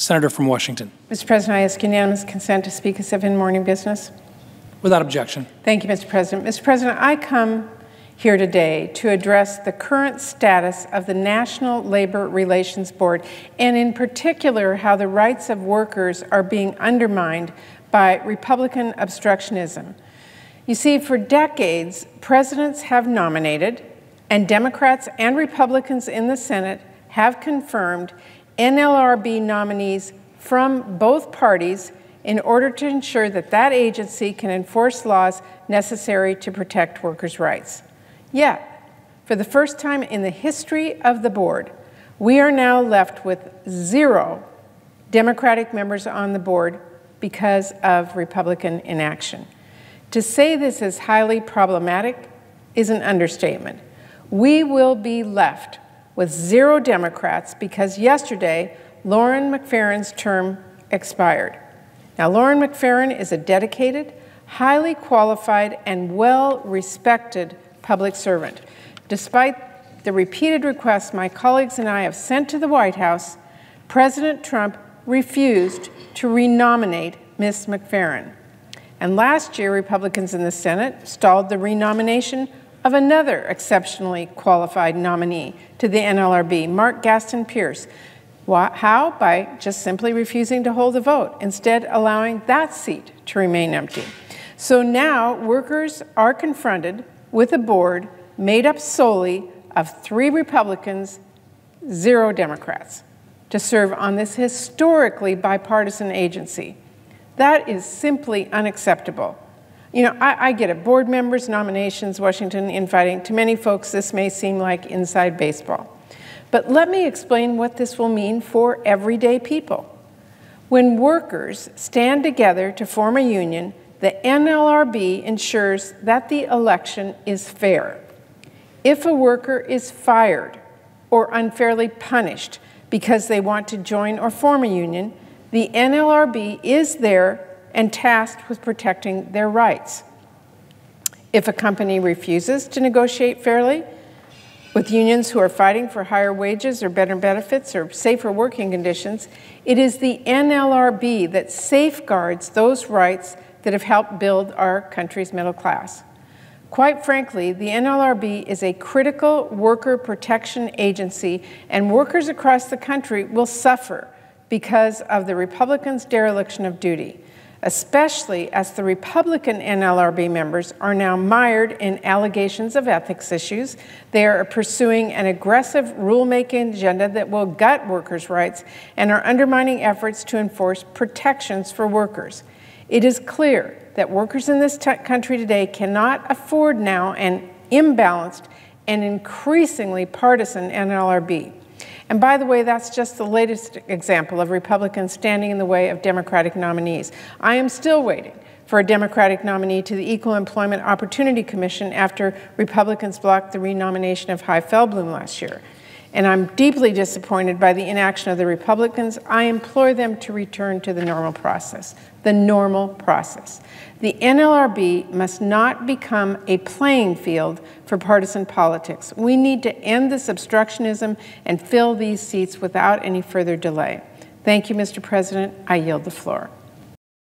Senator from Washington. Mr. President, I ask unanimous consent to speak as if in morning business. Without objection. Thank you, Mr. President. Mr. President, I come here today to address the current status of the National Labor Relations Board, and in particular how the rights of workers are being undermined by Republican obstructionism. You see, for decades, presidents have nominated, and Democrats and Republicans in the Senate have confirmed NLRB nominees from both parties in order to ensure that that agency can enforce laws necessary to protect workers' rights. Yet, for the first time in the history of the board, we are now left with 0 Democratic members on the board because of Republican inaction. To say this is highly problematic is an understatement. We will be left with 0 Democrats because yesterday, Lauren McFerran's term expired. Now, Lauren McFerran is a dedicated, highly qualified, and well-respected public servant. Despite the repeated requests my colleagues and I have sent to the White House, President Trump refused to renominate Ms. McFerran. And last year, Republicans in the Senate stalled the renomination of another exceptionally qualified nominee to the NLRB, Mark Gaston Pierce. How? By just simply refusing to hold a vote, instead allowing that seat to remain empty. So now workers are confronted with a board made up solely of 3 Republicans, 0 Democrats, to serve on this historically bipartisan agency. That is simply unacceptable. You know, I get it. Board members, nominations, Washington infighting. To many folks, this may seem like inside baseball. But let me explain what this will mean for everyday people. When workers stand together to form a union, the NLRB ensures that the election is fair. If a worker is fired or unfairly punished because they want to join or form a union, the NLRB is there and tasked with protecting their rights. If a company refuses to negotiate fairly with unions who are fighting for higher wages or better benefits or safer working conditions, it is the NLRB that safeguards those rights that have helped build our country's middle class. Quite frankly, the NLRB is a critical worker protection agency, and workers across the country will suffer because of the Republicans' dereliction of duty, especially as the Republican NLRB members are now mired in allegations of ethics issues. They are pursuing an aggressive rulemaking agenda that will gut workers' rights and are undermining efforts to enforce protections for workers. It is clear that workers in this country today cannot afford now an imbalanced and increasingly partisan NLRB. And by the way, that's just the latest example of Republicans standing in the way of Democratic nominees. I am still waiting for a Democratic nominee to the Equal Employment Opportunity Commission after Republicans blocked the renomination of Chai Feldblum last year. And I'm deeply disappointed by the inaction of the Republicans. I implore them to return to the normal process, the normal process. The NLRB must not become a playing field for partisan politics. We need to end this obstructionism and fill these seats without any further delay. Thank you, Mr. President. I yield the floor.